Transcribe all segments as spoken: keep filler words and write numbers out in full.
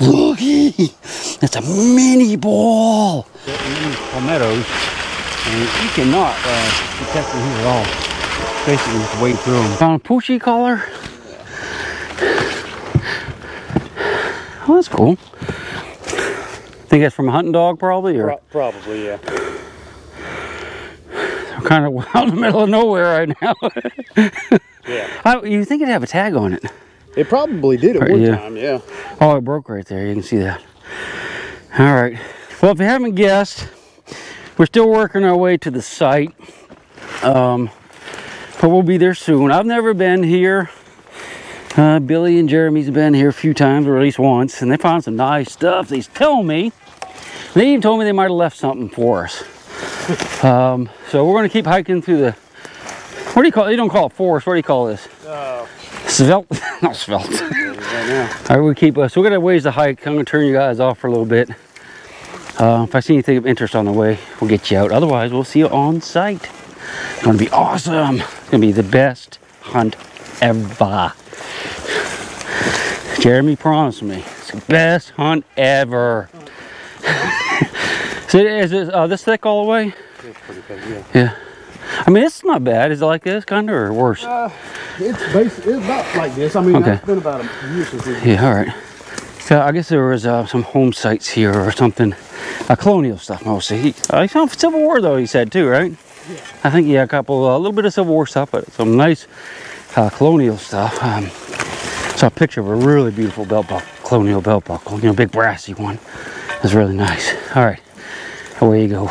Looky, that's a mini ball. Palmettos, and you cannot uh, detect them here at all. Basically, just wade through them. Found a Poochie collar. Oh, that's cool. I think that's from a hunting dog, probably, or Pro probably, yeah. I'm kind of out in the middle of nowhere right now. Yeah. I, you think it'd have a tag on it? It probably did at one yeah. time, yeah. Oh, it broke right there. You can see that. All right. Well, if you haven't guessed, we're still working our way to the site, um, but we'll be there soon. I've never been here. Uh, Billy and Jeremy's been here a few times, or at least once, and they found some nice stuff. They tell me. They even told me they might have left something for us. Um, so we're going to keep hiking through the. What do you call? You don't call it forest. What do you call this? Uh, Svelte, not svelte. Right All right, we keep us. Uh, so we're gonna ways to hike. I'm gonna turn you guys off for a little bit. Uh, if I see anything of interest on the way, we'll get you out. Otherwise, we'll see you on site. It's gonna be awesome. It's gonna be the best hunt ever. Jeremy promised me it's the best hunt ever. So is it uh, this thick all the way? It's pretty thick, yeah. Yeah. I mean, it's not bad. Is it like this, kind of, or worse? Uh, it's basically it's about like this. I mean, okay. It's been about a year since we've been. Yeah, all right. So I guess there was uh, some home sites here or something, uh, colonial stuff mostly. He, uh, he found Civil War though. He said too, right? Yeah. I think yeah, a couple, a uh, little bit of Civil War stuff, but some nice uh, colonial stuff. Um, saw a picture of a really beautiful belt buckle, colonial belt buckle, you know, big brassy one. It's really nice. All right, away you go.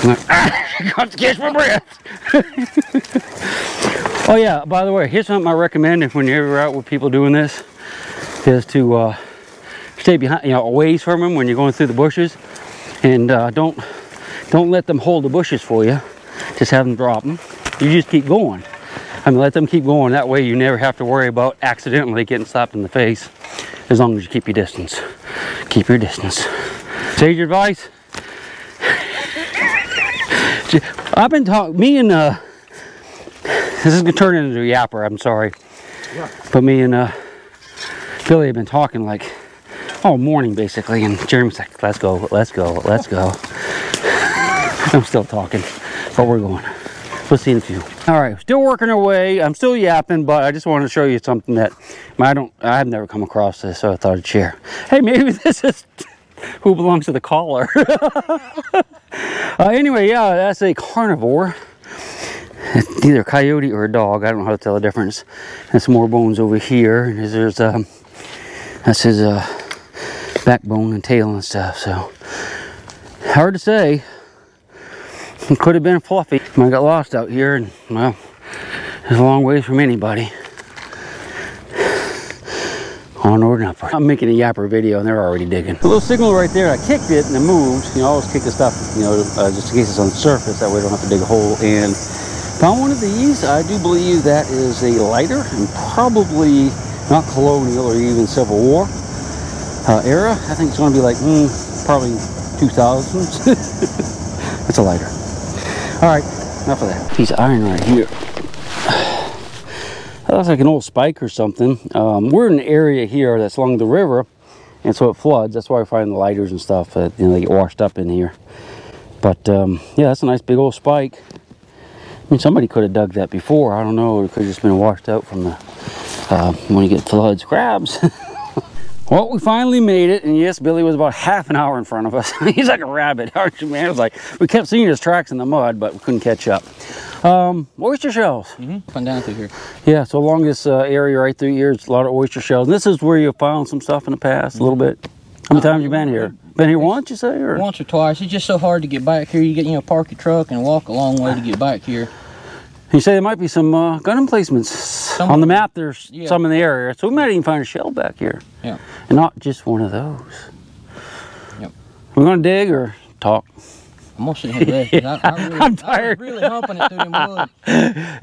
I got to catch my breath. Oh yeah, by the way, here's something I recommend if when you're out with people doing this, is to uh, stay behind, you know, away from them when you're going through the bushes, and uh, don't don't let them hold the bushes for you. Just have them drop them. You just keep going. I mean, let them keep going. That way, you never have to worry about accidentally getting slapped in the face. As long as you keep your distance, keep your distance. Sage your advice. I've been talking, me and, uh, this is going to turn into a yapper, I'm sorry. Yeah. But me and uh, Billy have been talking like all morning basically, and Jeremy's like, let's go, let's go, let's go. I'm still talking, but we're going. We'll see in a few. All right, still working our way. I'm still yapping, but I just wanted to show you something that I don't, I've never come across this, so I thought I'd share. Hey, maybe this is who belongs to the collar. Uh, anyway, yeah, that's a carnivore. It's either a coyote or a dog. I don't know how to tell the difference. And some more bones over here. And there's um, that's his uh, backbone and tail and stuff. So hard to say. It could have been fluffy. I got lost out here, and well, it's a long ways from anybody. Onward and upward. I'm making a yapper video and they're already digging. A little signal right there. I kicked it and it moves. You know, I always kick the stuff, you know, uh, just in case it's on the surface. That way I don't have to dig a hole. And found one of these. I do believe that is a lighter and probably not colonial or even Civil War uh, era. I think it's going to be like mm, probably two thousands. It's a lighter. All right, enough of that. Piece of iron right here. That looks like an old spike or something. Um, we're in an area here that's along the river, and so it floods. That's why we find the lighters and stuff. That, you know, they get washed up in here. But um, yeah, that's a nice big old spike. I mean, somebody could have dug that before. I don't know. It could have just been washed out from the uh, when you get floods, crabs. Well, we finally made it, and yes, Billy was about half an hour in front of us. He's like a rabbit, aren't you, man? It was like, we kept seeing his tracks in the mud, but we couldn't catch up. Um, oyster shells. Mm-hmm. Come down through here. Yeah, so along this uh, area right through here, it's a lot of oyster shells. And this is where you found some stuff in the past, mm-hmm. a little bit. How many uh, times you been here? Been here once, you say? Or? Once or twice. It's just so hard to get back here. You get, you know, park your truck and walk a long way to get back here. You say there might be some uh, gun emplacements. Some, on the map, there's yeah. some in the area. So we might even find a shell back here. Yeah. And not just one of those. Yep. We're going to dig or talk? I'm going to sit here and dig. I'm tired. I was really humping it through them wood.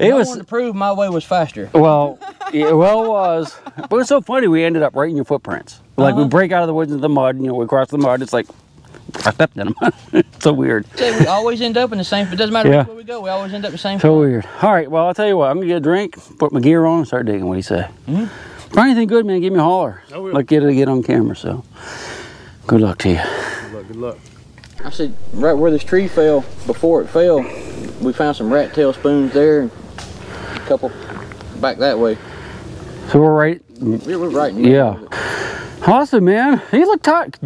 It was, I wanted to prove my way was faster. Well, yeah, well it was. But it's so funny, we ended up right in your footprints. Like uh-huh. we break out of the woods into the mud, and you know, we cross the mud, it's like... I stepped in them. It's so weird. See, we always end up in the same. It doesn't matter yeah. where we go. We always end up in the same. So place. Weird. All right. Well, I'll tell you what. I'm gonna get a drink, put my gear on, and start digging. What do you say? Mm-hmm. Find anything good, man, give me a holler. I will. Like, get it, get on camera, so. Good luck to you. Good luck, good luck. I said, right where this tree fell, before it fell, we found some rat tail spoons there, and a couple back that way. So we're right? We're, we're right in the yeah. middle of it. Awesome, man. You look tight.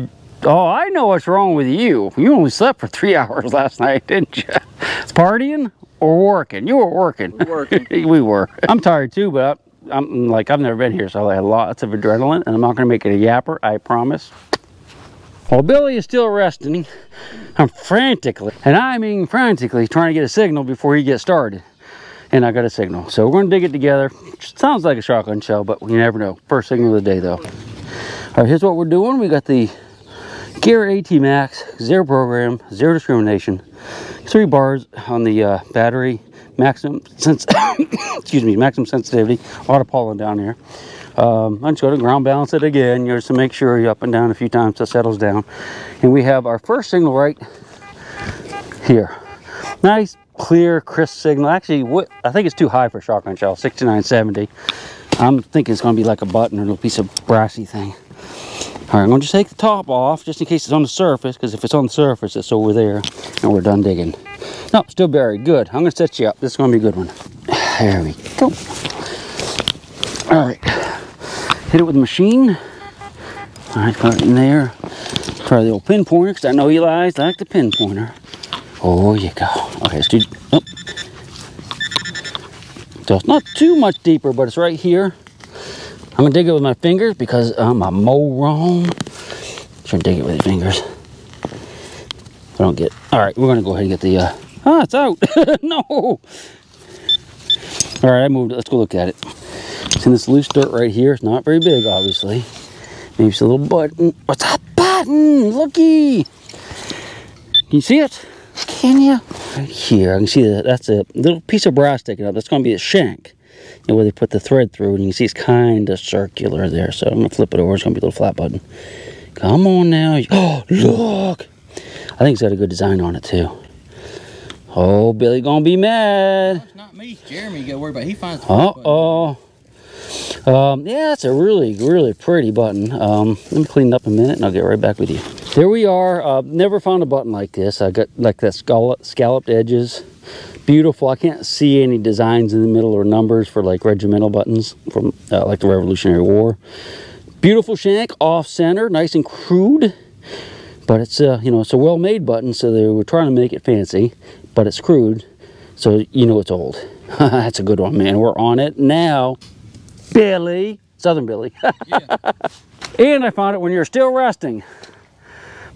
Oh, I know what's wrong with you. You only slept for three hours last night, didn't you? Partying or working? You were working. We were working. We were. I'm tired too, but I, I'm like, I've never been here, so I had lots of adrenaline, and I'm not going to make it a yapper, I promise. Well, Billy is still resting. I'm frantically, and I mean frantically, trying to get a signal before he gets started. And I got a signal. So we're going to dig it together. Sounds like a shotgun shell, but you never know. First signal of the day, though. All right, here's what we're doing. We got the Gear AT Max, zero program, zero discrimination. Three bars on the uh, battery, maximum sense excuse me, maximum sensitivity, a lot of pollen down here. Um, I'm just going to ground balance it again, just to make sure you're up and down a few times so it settles down. And we have our first signal right here. Nice, clear, crisp signal. Actually, what I think it's too high for a shotgun shell, sixty-nine seventy. I'm thinking it's going to be like a button or a little piece of brassy thing. All right, I'm going to just take the top off just in case it's on the surface, because if it's on the surface, it's over there, and we're done digging. No, still buried. Good. I'm going to set you up. This is going to be a good one. There we go. All right. Hit it with the machine. All right, got it in there. Try the old pin pointer, because I know you guys like the pin pointer. Oh, you go. Okay, let's do... Nope. So it's not too much deeper, but it's right here. I'm going to dig it with my fingers because I'm a moron. Shouldn't dig it with your fingers. I don't get... All right, we're going to go ahead and get the... Uh... Ah, it's out. No. All right, I moved it. Let's go look at it. It's in this loose dirt right here. It's not very big, obviously. Maybe it's a little button. What's that button? Looky. Can you see it? Can you? Right here. I can see that. That's a little piece of brass sticking up. That's going to be a shank. You know, where they put the thread through, and you can see it's kind of circular there. So I'm going to flip it over. It's going to be a little flat button. Come on now. Oh, look. I think it's got a good design on it, too. Oh, Billy going to be mad. No, it's not me. Jeremy, you got to worry about it. He finds the flat button. Uh-oh. Um, yeah, that's a really, really pretty button. Um, let me clean it up a minute, and I'll get right back with you. There we are. Uh, never found a button like this. I got like that scallop, scalloped edges. Beautiful. I can't see any designs in the middle or numbers for like regimental buttons from uh, like the Revolutionary War. Beautiful shank, off-center, nice and crude, but it's a uh, you know, it's a well-made button. So they were trying to make it fancy, but it's crude, so you know it's old. That's a good one, man. We're on it now. Billy, Southern Billy. Yeah. And I found it when you're still resting.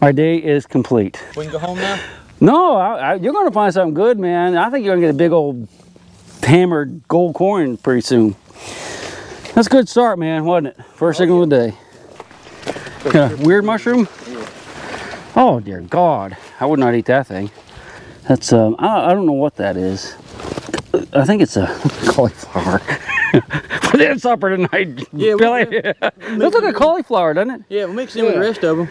My day is complete. We can go home now? No, I, I, you're going to find something good, man. I think you're going to get a big old hammered gold coin pretty soon. That's a good start, man, wasn't it? First oh, signal yeah. of the day. Yeah, weird mushroom? Yeah. Oh, dear God. I would not eat that thing. That's, um, I, I don't know what that is. I think it's a cauliflower. For that supper tonight, yeah, Billy. We'll, yeah. We'll looks like a cauliflower, doesn't it? Yeah, we'll mix it yeah. with the rest of them.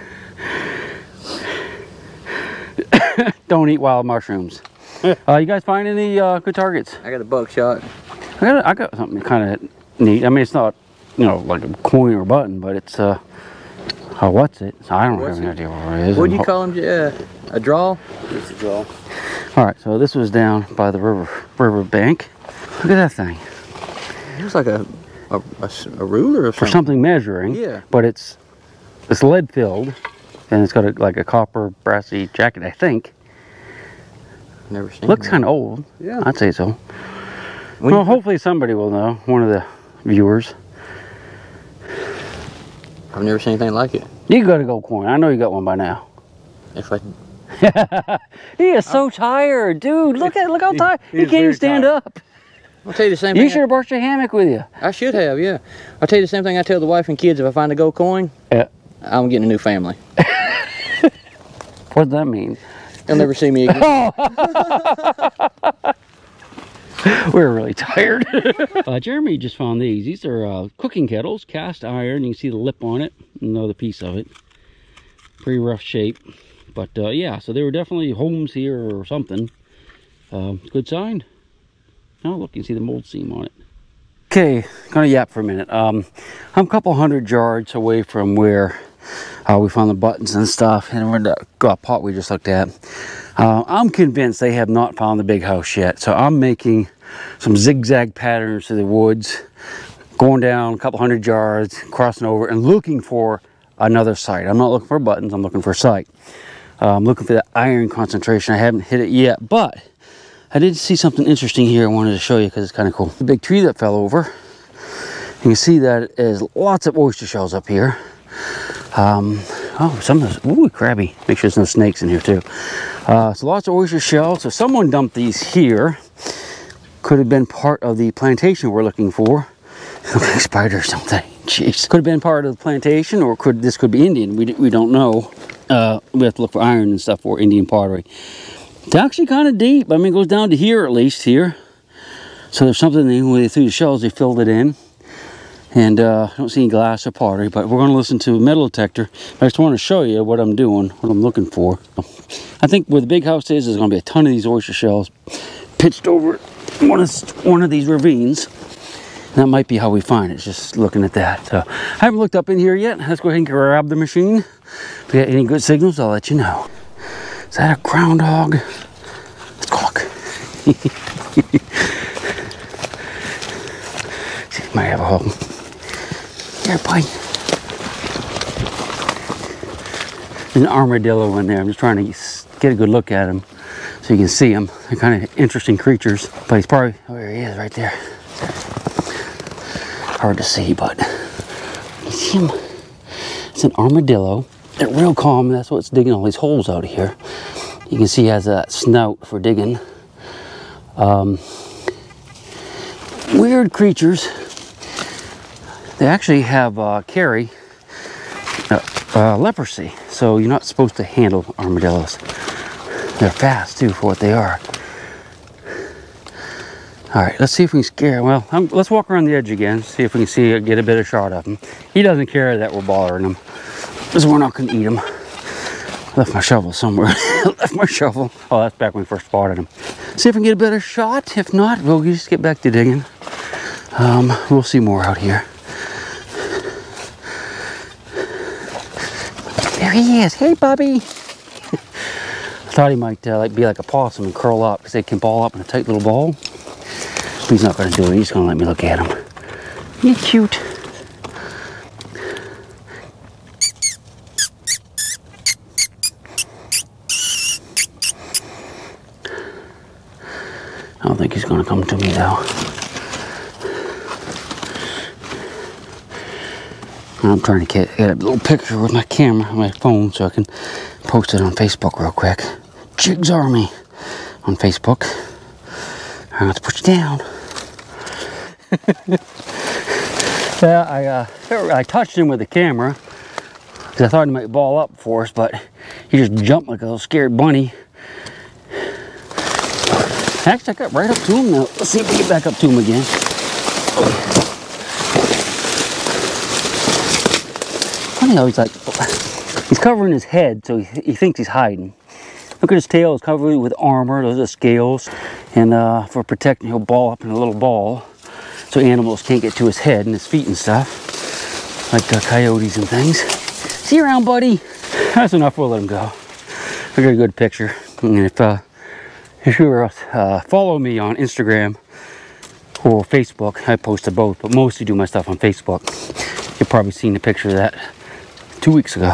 Don't eat wild mushrooms. uh, you guys find any uh, good targets? I got a buckshot. I got, a, I got something kind of neat. I mean, it's not, you know, like a coin or a button, but it's, uh, oh, what's it? I don't what's have it? any idea what it is. What do you call them? Yeah, a draw? It's a draw. All right, so this was down by the river, river bank. Look at that thing. It was like a, a, a, a ruler or something. For something measuring. Yeah. But it's it's lead filled, and it's got a, like a copper brassy jacket, I think. Never seen. Looks kind of old. Yeah. I'd say so. When well, hopefully somebody will know. One of the viewers. I've never seen anything like it. You got a gold coin. I know you got one by now. If I. He is so I'm, tired, dude. Look at look how tired he, he, he can't even stand tired. up. I'll tell you the same thing. You should have brought your hammock with you. I should have, yeah. I'll tell you the same thing I tell the wife and kids. If I find a gold coin, yeah. I'm getting a new family. What does that mean? They'll never see me again. Oh. We're really tired. uh, Jeremy just found these. These are uh, cooking kettles, cast iron. You can see the lip on it, another piece of it. Pretty rough shape. But uh, yeah, so they were definitely homes here or something. Uh, good sign. Oh, look, you can see the mold seam on it. Okay, gonna yap for a minute. Um, I'm a couple hundred yards away from where uh, we found the buttons and stuff, and we're in the uh, pot we just looked at. Uh, I'm convinced they have not found the big house yet, so I'm making some zigzag patterns through the woods, going down a couple hundred yards, crossing over, and looking for another site. I'm not looking for buttons, I'm looking for a site. Uh, I'm looking for the iron concentration. I haven't hit it yet, but I did see something interesting here I wanted to show you because it's kind of cool. The big tree that fell over, you can see that it is lots of oyster shells up here. Um, oh, some of those, ooh, crabby. Make sure there's no snakes in here too. Uh, so lots of oyster shells. So someone dumped these here. Could have been part of the plantation we're looking for. Like spider or something. Jeez. Could have been part of the plantation, or could this could be Indian. We, we don't know. Uh, we have to look for iron and stuff for Indian pottery. It's actually kind of deep. I mean, it goes down to here, at least here. So there's something they, when they threw the shells, they filled it in. And uh, I don't see any glass or pottery, but we're going to listen to a metal detector. I just want to show you what I'm doing, what I'm looking for. I think where the big house is, there's going to be a ton of these oyster shells pitched over one of, one of these ravines. And that might be how we find it, just looking at that. So I haven't looked up in here yet. Let's go ahead and grab the machine. If we get any good signals, I'll let you know. Is that a groundhog? Let's cock. See, might have a hole. Yeah, boy. There's an armadillo in there. I'm just trying to get a good look at him so you can see him. They're kind of interesting creatures. But he's probably, oh, there he is right there. Hard to see, but you see him? It's an armadillo. They're real calm, that's what's digging all these holes out of here. You can see he has that snout for digging. Um, weird creatures. They actually have uh, carry uh, uh, leprosy, so you're not supposed to handle armadillos. They're fast too for what they are. All right, let's see if we can scare, well, I'm, let's walk around the edge again, see if we can see get a better shot of him. He doesn't care that we're bothering him. Because we're not going to eat them. Left my shovel somewhere. Left my shovel. Oh, that's back when we first spotted them. See if we can get a better shot. If not, we'll just get back to digging. Um, we'll see more out here. There he is. Hey, Bobby. I thought he might uh, like be like a possum and curl up because they can ball up in a tight little ball. He's not going to do it. He's going to let me look at him. You're cute. I don't think he's gonna come to me though. I'm trying to get, get a little picture with my camera, my phone, so I can post it on Facebook real quick. ChiggsArmy on Facebook. I'm gonna have to push it down. Yeah, I uh, I touched him with the camera because I thought he might ball up for us, but he just jumped like a little scared bunny. Actually, I got right up to him now. Let's see if we get back up to him again. Funny how he's like, he's covering his head, so he, he thinks he's hiding. Look at his tail, it's covered with armor, those are scales. And uh, for protecting, he'll ball up in a little ball so animals can't get to his head and his feet and stuff, like uh, coyotes and things. See you around, buddy. That's enough, we'll let him go. I got a good picture. And if, uh, If you were, uh, follow me on Instagram or Facebook, I post to both, but mostly do my stuff on Facebook. You've probably seen the picture of that two weeks ago.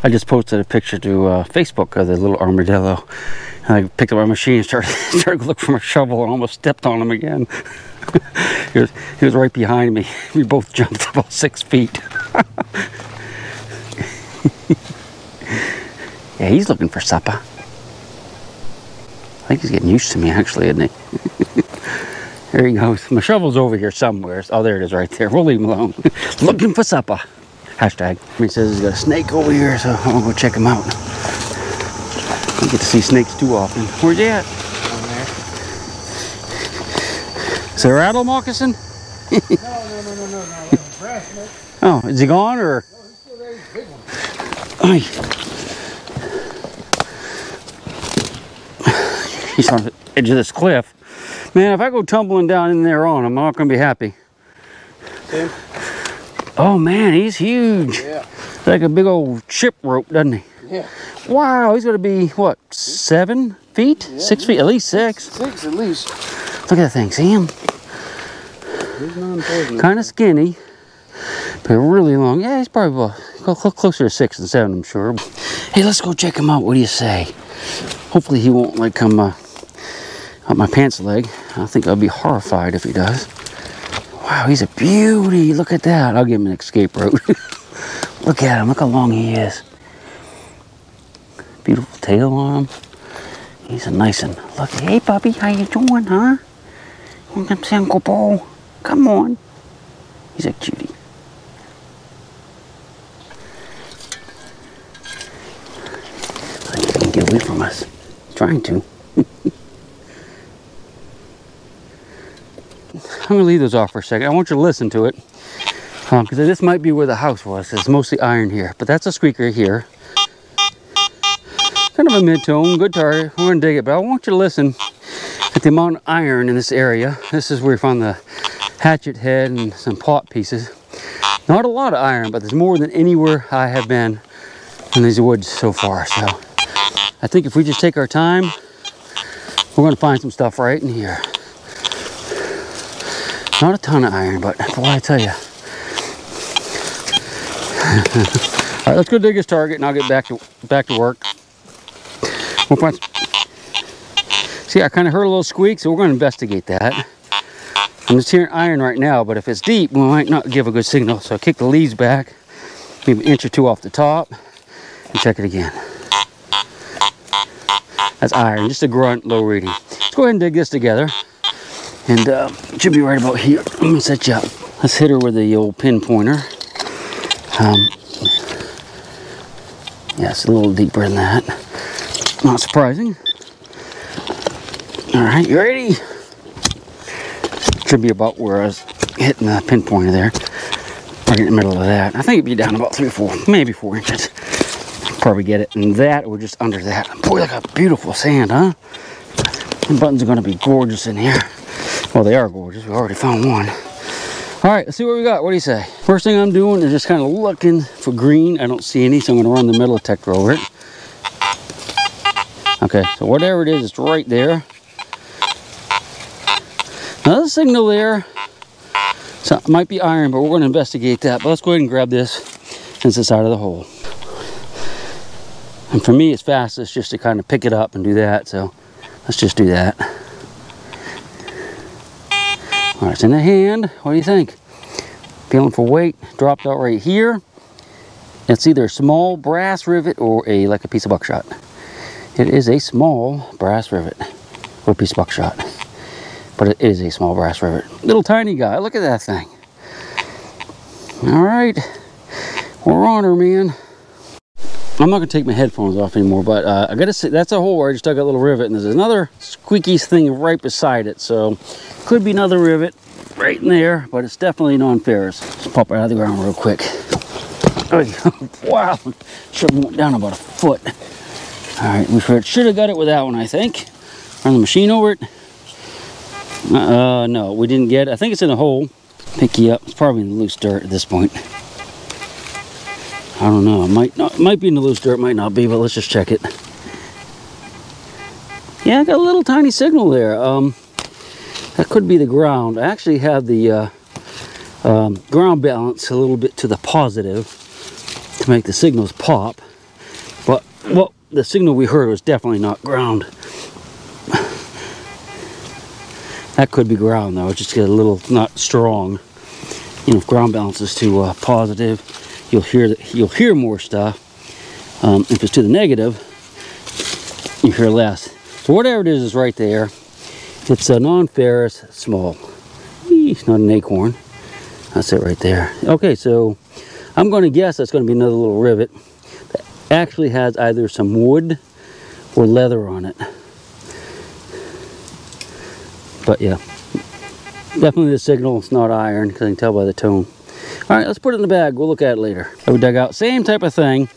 I just posted a picture to uh, Facebook of the little armadillo. And I picked up my machine and started, started looking for my shovel and almost stepped on him again. He was, he was right behind me. We both jumped about six feet. Yeah, he's looking for supper. I think he's getting used to me, actually, isn't he? There he goes. My shovel's over here somewhere. Oh, there it is right there. We'll leave him alone. Looking for supper. Hashtag. He says he's got a snake over here, so I'm going to go check him out. I don't get to see snakes too often. Where's he at? Is there a rattle moccasin? No, no, no, no, no, no. Brass snake. Oh, is he gone or? No, he's still there. He's a big one. Ay. He's on the edge of this cliff. Man, if I go tumbling down in there on him, I'm not going to be happy. See? Oh, man, he's huge. Yeah. Like a big old ship rope, doesn't he? Yeah. Wow, he's going to be, what, seven feet? Yeah, six yeah. feet? At least six. Six, at least. Look at that thing. See him? He's non-poisonous. Kind of skinny, but really long. Yeah, he's probably well, closer to six than seven, I'm sure. Hey, let's go check him out. What do you say? Hopefully he won't, like, come uh, up my pants leg. I think I'll be horrified if he does. Wow, he's a beauty. Look at that. I'll give him an escape rope. Look at him. Look how long he is. Beautiful tail on him. He's a nice one. Look, hey, puppy, how you doing, huh? You want to come see Uncle Bo? Come on. He's a cutie. I think he can get away from us. He's trying to. I'm gonna leave those off for a second. I want you to listen to it, because um, this might be where the house was. It's mostly iron here, but that's a squeaker here. Kind of a mid-tone, good target. We're gonna dig it, but I want you to listen at the amount of iron in this area. This is where we found the hatchet head and some pot pieces. Not a lot of iron, but there's more than anywhere I have been in these woods so far. So I think if we just take our time, we're gonna find some stuff right in here. Not a ton of iron, but boy, I tell you. All right, let's go dig his target, and I'll get back to back to work. We'll find some... See, I kind of heard a little squeak, so we're going to investigate that. I'm just hearing iron right now, but if it's deep, we might not give a good signal. So I kick the leaves back, maybe an inch or two off the top, and check it again. That's iron, just a grunt, low reading. Let's go ahead and dig this together. And it uh, should be right about here. I'm gonna set you up. Let's hit her with the old pin pointer. Um, yeah, it's a little deeper than that. Not surprising. All right, you ready? Should be about where I was hitting the pin pointer there. Right in the middle of that. I think it'd be down about three or four, maybe four inches. Probably get it in that or just under that. Boy, look how beautiful sand, huh? The buttons are gonna be gorgeous in here. Well, they are gorgeous. We already found one. All right, let's see what we got. What do you say? First thing I'm doing is just kind of looking for green. I don't see any, so I'm going to run the metal detector over it. Okay, so whatever it is, it's right there. Another signal there. So it might be iron, but we're going to investigate that. But let's go ahead and grab this since it's out of the hole. And for me, it's fastest just to kind of pick it up and do that. So let's just do that. All right, it's in the hand. What do you think? Feeling for weight, dropped out right here. It's either a small brass rivet or a like a piece of buckshot. It is a small brass rivet or a piece of buckshot, but it is a small brass rivet. Little tiny guy, look at that thing. All right, we're on her, man. I'm not gonna take my headphones off anymore, but uh, I gotta say, that's a hole where I just dug a little rivet, and there's another squeaky thing right beside it, so could be another rivet right in there, but it's definitely non-ferrous. Let's pop it out of the ground real quick. Wow, should have went down about a foot. All right, we should have got it with that one, I think. Run the machine over it. Uh, no, we didn't get it. I think it's in a hole. Pick you up, it's probably in the loose dirt at this point. I don't know, it might, not, it might be in the loose dirt, might not be, but let's just check it. Yeah, I got a little tiny signal there. Um, that could be the ground. I actually have the uh, um, ground balance a little bit to the positive to make the signals pop. But well, the signal we heard was definitely not ground. That could be ground though, it just got a little not strong. You know, if ground balance is to uh, positive, you'll hear that you'll hear more stuff. Um, if it's to the negative, you hear less. So whatever it is is right there. It's a non-ferrous small. It's not an acorn. That's it right there. Okay, so I'm going to guess that's going to be another little rivet that actually has either some wood or leather on it. But yeah, definitely the signal. It's not iron because I can tell by the tone. All right, let's put it in the bag. We'll look at it later. So we dug out same type of thing.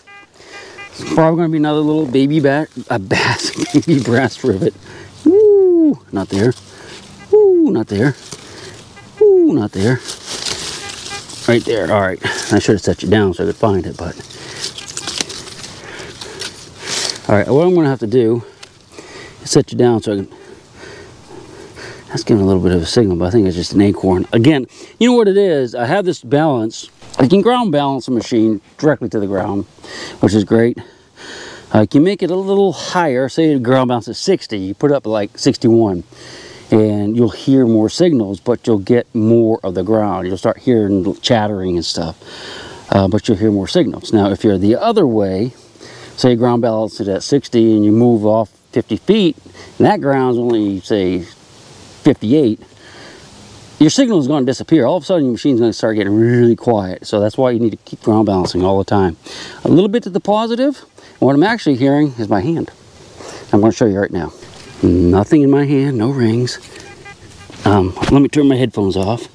It's probably going to be another little baby bat, a bass, baby brass rivet. Woo! Ooh, not there. Ooh, not there. Ooh, not there. Right there. All right. I should have set you down so I could find it, but. All right. What I'm going to have to do is set you down so I can. That's giving a little bit of a signal, but I think it's just an acorn. Again, you know what it is? I have this balance. I can ground balance the machine directly to the ground, which is great. I can make it a little higher. Say the ground bounce is sixty, you put it up like sixty-one, and you'll hear more signals, but you'll get more of the ground. You'll start hearing chattering and stuff, uh, but you'll hear more signals. Now, if you're the other way, say ground balance is at sixty, and you move off fifty feet, and that ground's only, say, fifty-eight, your signal is going to disappear. All of a sudden, your machine's going to start getting really quiet. So that's why you need to keep ground balancing all the time. A little bit to the positive. What I'm actually hearing is my hand. I'm going to show you right now. Nothing in my hand, no rings. Um, let me turn my headphones off.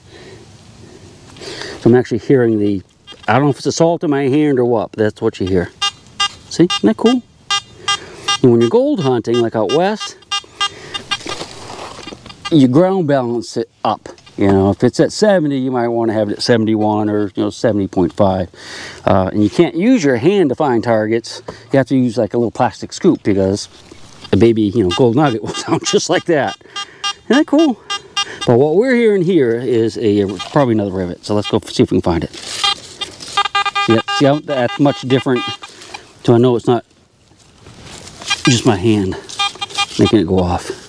So I'm actually hearing the, I don't know if it's the salt in my hand or what, but that's what you hear. See, isn't that cool? And when you're gold hunting, like out west, you ground balance it up. You know, if it's at seventy, you might want to have it at seventy-one or, you know, seventy point five. Uh, and you can't use your hand to find targets. You have to use like a little plastic scoop because a baby, you know, gold nugget will sound just like that. Isn't that cool? But what we're hearing here is a probably another rivet. So let's go see if we can find it. See, that, see how that's much different? So I know it's not just my hand making it go off.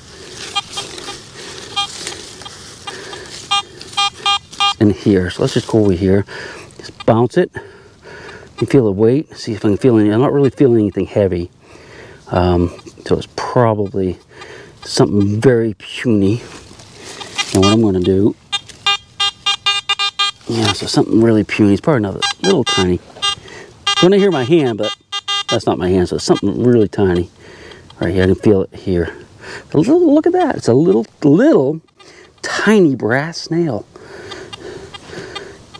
In here, so let's just go over here, just bounce it. You feel the weight, see if I can feel any. I'm not really feeling anything heavy, um, so it's probably something very puny. And what I'm going to do, yeah, so something really puny. It's probably another little tiny. I'm going to hear my hand, but that's not my hand, so it's something really tiny. All right, yeah, I can feel it here. A little, look at that, it's a little, little tiny brass snail.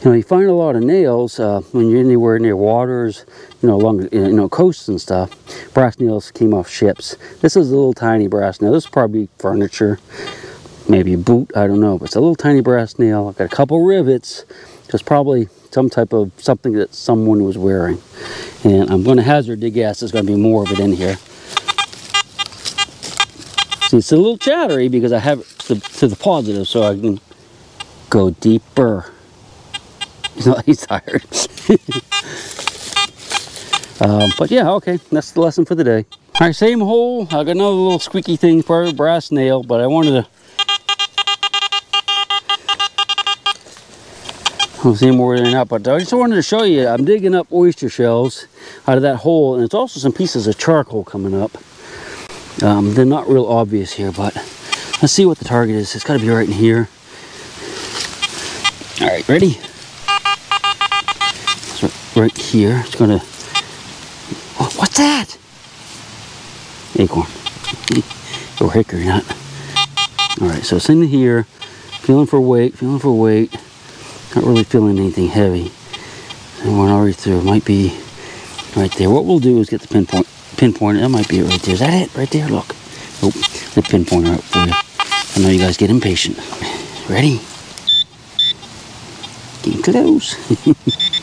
You know, you find a lot of nails uh, when you're anywhere near waters, you know, along, you know, coasts and stuff. Brass nails came off ships. This is a little tiny brass nail. This is probably furniture, maybe a boot, I don't know. But it's a little tiny brass nail. I've got a couple rivets. It's probably some type of something that someone was wearing. And I'm going to hazard a guess there's going to be more of it in here. See, it's a little chattery because I have it to, to the positive, so I can go deeper. No, he's tired. um, but yeah, okay, that's the lesson for the day. All right, same hole. I got another little squeaky thing, probably a brass nail, but I wanted to. I don't see more than that, but I just wanted to show you. I'm digging up oyster shells out of that hole, and it's also some pieces of charcoal coming up. Um, they're not real obvious here, but let's see what the target is. It's got to be right in here. All right, ready? Right here, it's gonna. Oh, what's that? Acorn or hickory nut. All right, so it's in here, feeling for weight, feeling for weight. Not really feeling anything heavy. And we're already through. It might be right there. What we'll do is get the pinpoint. Pinpoint. That might be it right there. Is that it? Right there. Look. Oh, the pinpointer up for you. I know you guys get impatient. Ready? Getting close.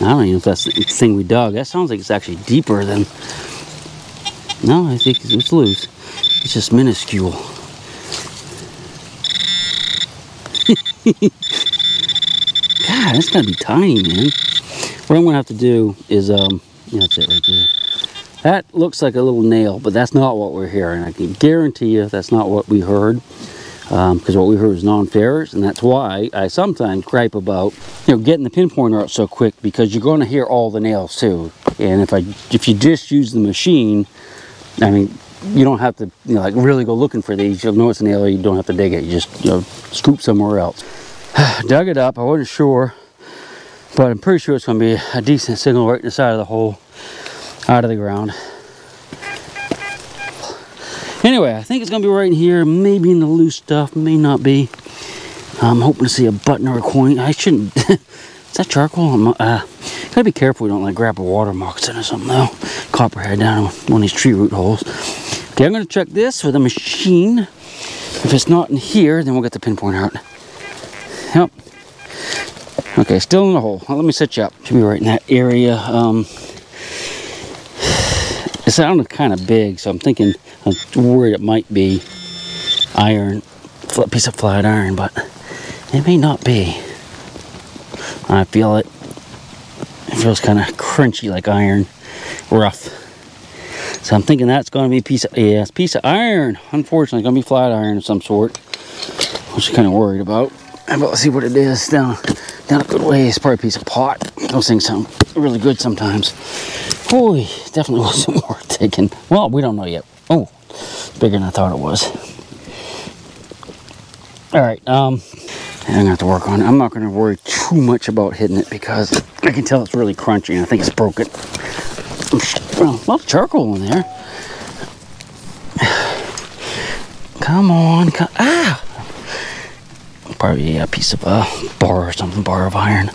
I don't even know if that's the thing we dug. That sounds like it's actually deeper than... No, I think it's loose. It's just minuscule. God, that's gotta be tiny, man. What I'm gonna have to do is, um, yeah, that's it right there. That looks like a little nail, but that's not what we're hearing. I can guarantee you that's not what we heard. Because um, what we heard was non-ferrous, and that's why I sometimes gripe about, you know, getting the pinpointer out so quick, because you're going to hear all the nails too. And if I, if you just use the machine, I mean, you don't have to, you know, like really go looking for these. You'll know it's a nail. You don't have to dig it. You just, you know, scoop somewhere else. Dug it up. I wasn't sure, but I'm pretty sure it's going to be a decent signal right in the side of the hole, out of the ground. Anyway, I think it's going to be right in here, maybe in the loose stuff, may not be. I'm hoping to see a button or a coin. I shouldn't... Is that charcoal? I'm, uh, Gotta be careful we don't like grab a water moccasin or something though. Copperhead down in one of these tree root holes. Okay, I'm gonna check this with a machine. If it's not in here, then we'll get the pinpoint out. Yep. Okay, still in the hole. Well, let me set you up. Should be right in that area. Um, it sounded kind of big, so I'm thinking, I'm worried it might be iron, a piece of flat iron, but it may not be. I feel it. It feels kind of crunchy like iron, rough. So I'm thinking that's going to be a piece of, yes, yeah, piece of iron. Unfortunately, it's going to be flat iron of some sort, which I'm kind of worried about. But let's see what it is down, down a good way. It's probably a piece of pot. Those things sound really good sometimes. Holy, definitely wasn't worth taking. Well, we don't know yet. Oh, it's bigger than I thought it was. All right, um, I'm gonna have to work on it. I'm not gonna worry too much about hitting it because I can tell it's really crunchy and I think it's broken. Well, a lot of charcoal in there. Come on, come, ah! Probably a piece of a uh, bar or something, bar of iron.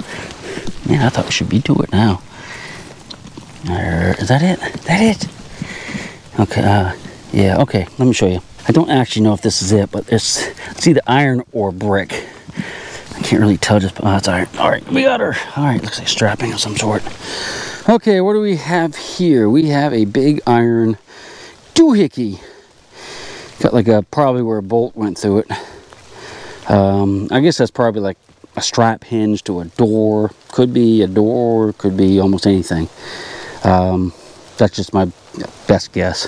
Yeah, I thought we should be to it now. Uh, is that it? Is that it? Okay, uh, yeah, okay, let me show you. I don't actually know if this is it, but it's, it's either iron or brick. I can't really tell just, oh, it's iron. All right, we got her. All right, looks like strapping of some sort. Okay, what do we have here? We have a big iron doohickey. Got like a, probably where a bolt went through it. Um, I guess that's probably like a strap hinge to a door. Could be a door, could be almost anything. Um, that's just my best guess.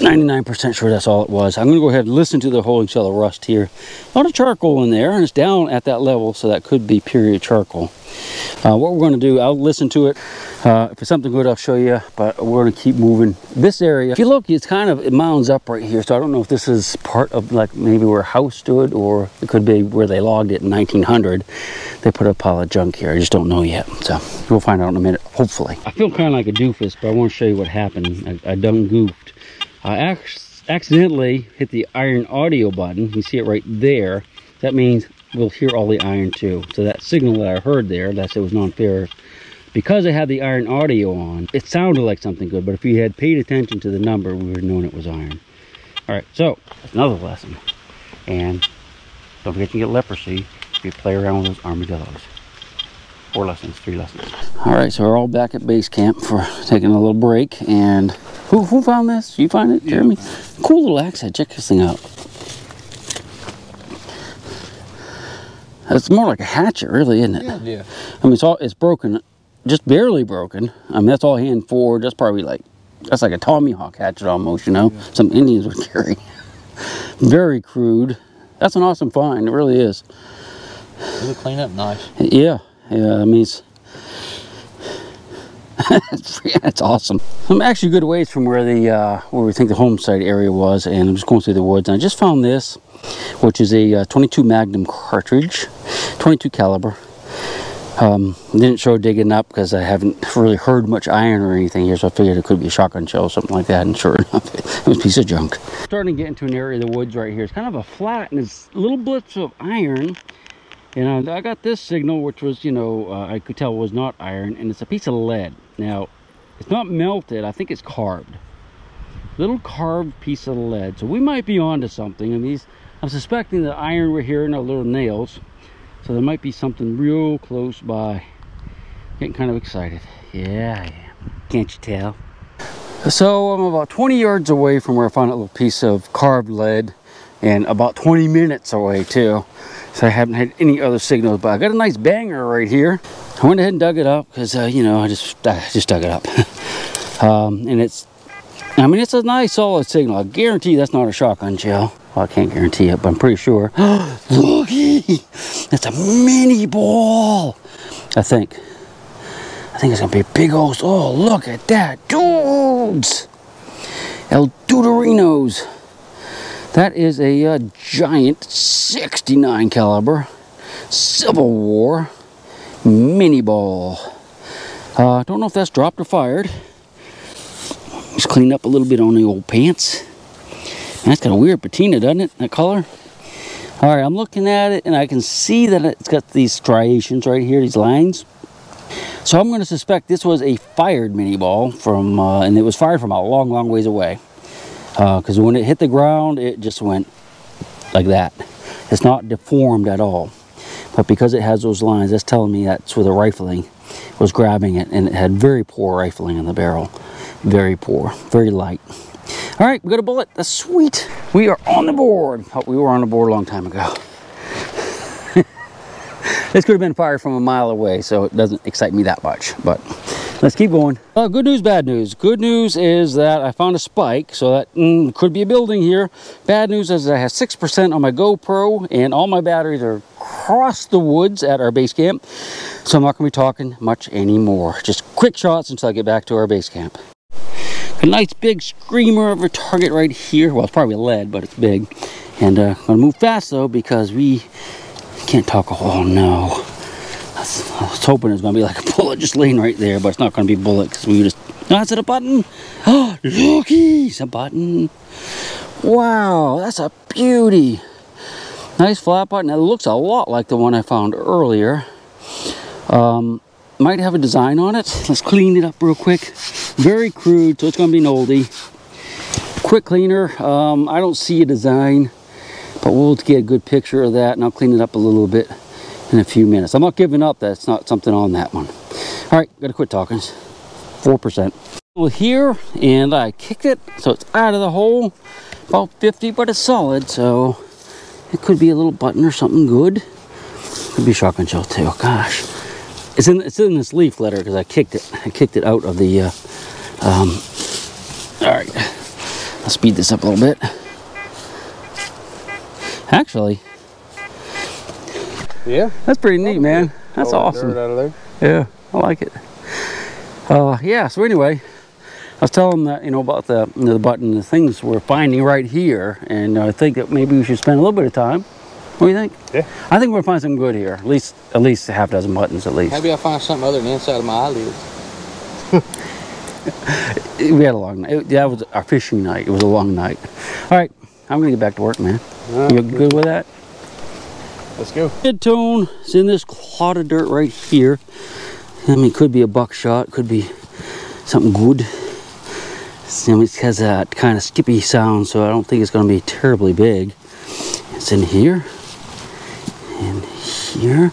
ninety-nine percent sure that's all it was. I'm gonna go ahead and listen to the holding cell of rust here. A lot of charcoal in there, and it's down at that level, so that could be period charcoal. Uh, what we're gonna do, I'll listen to it. Uh, if it's something good, I'll show you, but we're gonna keep moving. This area, if you look, it's kind of, it mounds up right here, so I don't know if this is part of like maybe where a house stood, or it could be where they logged it in nineteen hundred. They put a pile of junk here, I just don't know yet. So we'll find out in a minute, hopefully. I feel kind of like a doofus, but I wanna show you what happened. I, I done goofed. I ac accidentally hit the iron audio button. You see it right there. That means we'll hear all the iron too. So that signal that I heard there, that said was non-fair. Because I had the iron audio on, it sounded like something good, but if you had paid attention to the number, we would have known it was iron. All right, so that's another lesson. And don't forget to get leprosy if you play around with those armadillos. Four lessons, three lessons. All right, so we're all back at base camp for taking a little break. And who, who found this? You find it, Jeremy? Yeah. Cool little axe head. Check this thing out. It's more like a hatchet, really, isn't it? Yeah. yeah. I mean, it's all it's broken, just barely broken. I mean, that's all hand forward. That's probably like that's like a Tomahawk hatchet almost, you know? Yeah. Some Indians would carry. Very crude. That's an awesome find. It really is. It'll clean up nice. Yeah. Yeah, I mean, it's, it's awesome. I'm actually a good ways from where the uh, where we think the home site area was, and I'm just going through the woods, and I just found this, which is a uh, twenty-two Magnum cartridge, twenty-two caliber. Um, didn't show digging up because I haven't really heard much iron or anything here, so I figured it could be a shotgun shell or something like that, and sure enough, it was a piece of junk. Starting to get into an area of the woods right here. It's kind of a flat, and it's little blips of iron. And I got this signal, which was, you know, uh, I could tell was not iron, and it's a piece of lead. Now, it's not melted. I think it's carved. Little carved piece of lead. So we might be onto something. And these, I'm suspecting the iron we're hearing are little nails. So there might be something real close by. Getting kind of excited. Yeah, I am. Can't you tell? So I'm about twenty yards away from where I found that little piece of carved lead. And about twenty minutes away, too. So I haven't had any other signals, but I got a nice banger right here. I went ahead and dug it up because, uh, you know, I just I just dug it up. um, and it's, I mean, it's a nice solid signal. I guarantee that's not a shotgun shell. Well, I can't guarantee it, but I'm pretty sure. Looky! That's a Minie ball, I think. I think it's going to be a big old, oh, look at that. Dudes! El Dudorinos. That is a uh, giant sixty-nine caliber Civil War Minie ball. I uh, don't know if that's dropped or fired. Just cleaned up a little bit on the old pants. That's got a weird patina, doesn't it, that color? All right, I'm looking at it, and I can see that it's got these striations right here, these lines. So I'm going to suspect this was a fired minie ball from, uh, and it was fired from a long, long ways away. Because uh, when it hit the ground, it just went like that. It's not deformed at all. But because it has those lines, that's telling me that's where the rifling was grabbing it. And it had very poor rifling in the barrel. Very poor. Very light. All right, we got a bullet. That's sweet. We are on the board. Oh, we were on the board a long time ago. This could have been fired from a mile away, so it doesn't excite me that much, but let's keep going. Uh, good news, bad news. Good news is that I found a spike, so that mm, could be a building here. Bad news is that I have six percent on my GoPro, and all my batteries are across the woods at our base camp, so I'm not going to be talking much anymore. Just quick shots until I get back to our base camp. A nice big screamer of a target right here. Well, it's probably lead, but it's big. And uh, I'm going to move fast, though, because we... can't talk a whole, oh no. I was, I was hoping it was gonna be like a bullet just laying right there, but it's not gonna be bullet because we just, oh, is it a button? Oh, looky, it's a button. Wow, that's a beauty. Nice flat button. It looks a lot like the one I found earlier. Um, might have a design on it. Let's clean it up real quick. Very crude, so it's gonna be an oldie. Quick cleaner, um, I don't see a design. But we'll get a good picture of that, and I'll clean it up a little bit in a few minutes. I'm not giving up. That's not something on that one. All right, gotta quit talking. four percent. Well, here, and I kicked it, so it's out of the hole. About fifty, but it's solid, so it could be a little button or something good. Could be shotgun shell too. Gosh, it's in it's in this leaf litter because I kicked it. I kicked it out of the. Uh, um, all right, I'll speed this up a little bit. Actually, yeah, that's pretty neat, man. That's awesome. Yeah, I like it. Uh, yeah. So anyway, I was telling them that, you know, about the you know, the button, the things we're finding right here, and I think that maybe we should spend a little bit of time. What do you think? Yeah. I think we'll find something good here. At least, at least a half dozen buttons, at least. Maybe I'll find something other than the inside of my eyelids. We had a long night. It, that was our fishing night. It was a long night. All right, I'm gonna get back to work, man. You good with that? Let's go. Mid-tone is in this clod of dirt right here. I mean, it could be a buckshot, could be something good. It has that kind of skippy sound, so I don't think it's going to be terribly big. It's in here, in here.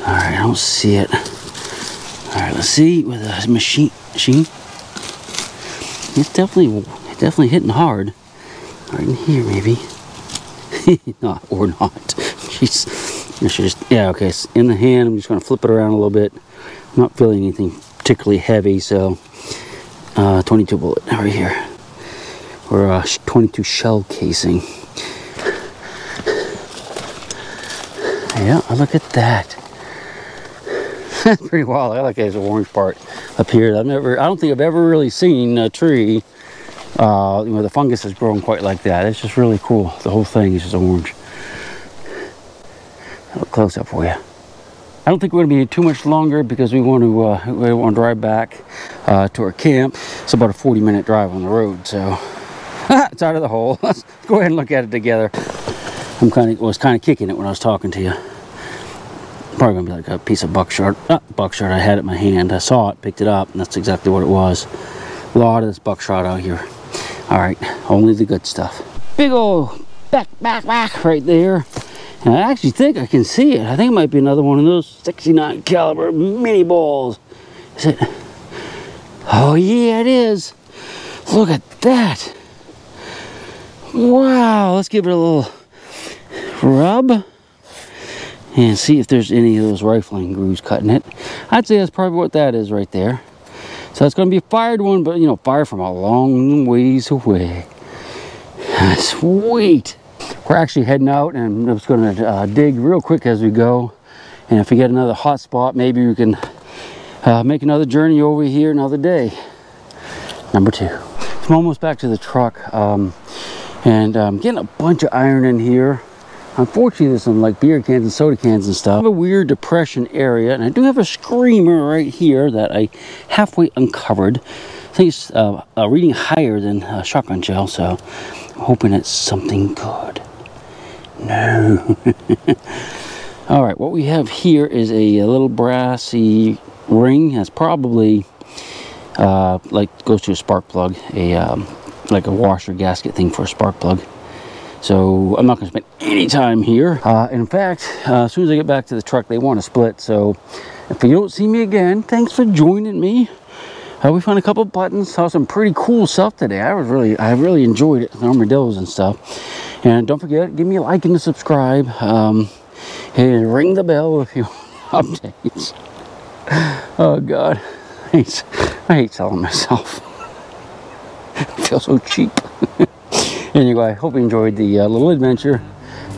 All right, I don't see it. All right, let's see with a machine. Machine. It's definitely, definitely hitting hard. Right in here, maybe. Not or not. Jeez. I should just, yeah, okay. It's in the hand. I'm just going to flip it around a little bit. I'm not feeling anything particularly heavy, so uh, twenty-two bullet right here, or uh, twenty-two shell casing. Yeah, look at that. That's pretty wild. I like that. It's an orange part up here. I've never. I don't think I've ever really seen a tree. Uh, you know, the fungus is growing quite like that. It's just really cool. The whole thing is just orange. A little close up for you. I don't think we're going to be too much longer because we want to uh, we want to drive back uh, to our camp. It's about a forty minute drive on the road, so it's out of the hole. Let's go ahead and look at it together. I'm kind of was kind of kicking it when I was talking to you. Probably going to be like a piece of buckshot. Not buckshot. I had it in my hand. I saw it, picked it up, and that's exactly what it was. A lot of this buckshot out here. All right, only the good stuff. Big old back, back, back right there. And I actually think I can see it. I think it might be another one of those sixty-nine caliber minie balls. Is it? Oh yeah, it is. Look at that. Wow, let's give it a little rub and see if there's any of those rifling grooves cutting it. I'd say that's probably what that is right there. So it's going to be a fired one, but, you know, fired from a long ways away. Sweet. We're actually heading out, and I'm just going to uh, dig real quick as we go. And if we get another hot spot, maybe we can uh, make another journey over here another day. Number two. I'm almost back to the truck, um, and I'm um, getting a bunch of iron in here. Unfortunately, there's some like beer cans and soda cans and stuff. I have a weird depression area, and I do have a screamer right here that I halfway uncovered. I think it's uh, uh, reading higher than uh, shotgun shell, so I'm hoping it's something good. No. All right, what we have here is a, a little brassy ring has probably uh, like goes to a spark plug, a um, like a washer gasket thing for a spark plug. So I'm not going to spend any time here. Uh, in fact, uh, as soon as I get back to the truck, they want to split. So if you don't see me again, thanks for joining me. Uh, we found a couple buttons, saw some pretty cool stuff today. I was really, I really enjoyed it, the armadillos and stuff. And don't forget, give me a like and a subscribe. Um, and ring the bell if you want updates. Oh God, I hate, I hate selling myself. I feel so cheap. Anyway, hope you enjoyed the uh, little adventure.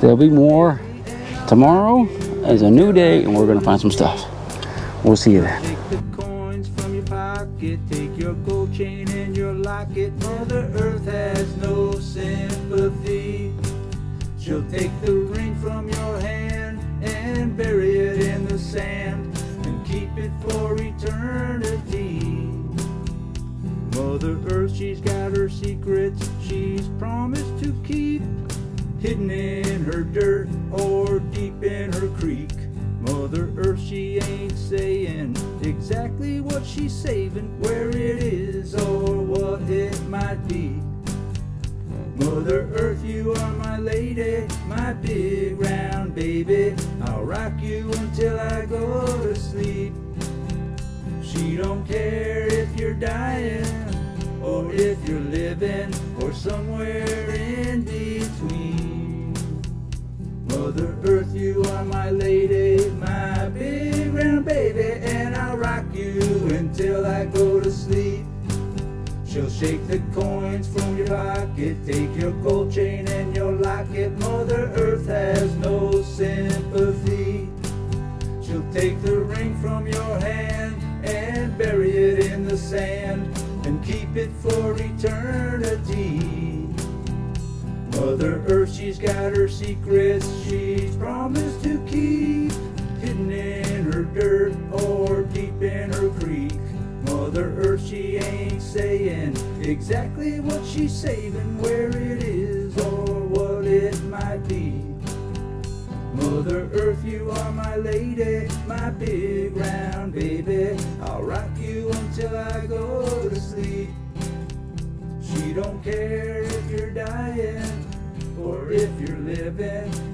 There'll be more tomorrow. Is a new day, and we're gonna find some stuff. We'll see you then. Take your gold chain and your locket. Mother Earth has no sympathy. She'll take the ring from your hand and bury it in the sand and keep it for eternity. Mother Earth, she's got her secrets she's promised to keep, hidden in her dirt or deep in her creek. Mother Earth, she ain't saying exactly what she's saving, where it is or what it might be. Mother Earth, you are my lady, my big round baby. I'll rock you until I go to sleep. She don't care if you're dying or if you're living or somewhere in between. Mother Earth, you are my lady, my big round baby, and I'll rock you until I go to sleep. She'll shake the coins from your pocket, take your gold chain and your locket. Mother Earth has no sympathy. She'll take the ring from your hand and bury it in the sand and keep it for eternity. Mother Earth, she's got her secrets she's promised to keep, hidden in her dirt or deep in her creek. Mother Earth, she ain't saying exactly what she's saving, where it is or what it might be. Mother Earth, you are my lady, my big round baby. I'll rock you until I go to sleep. She don't care if you're dying or if you're living.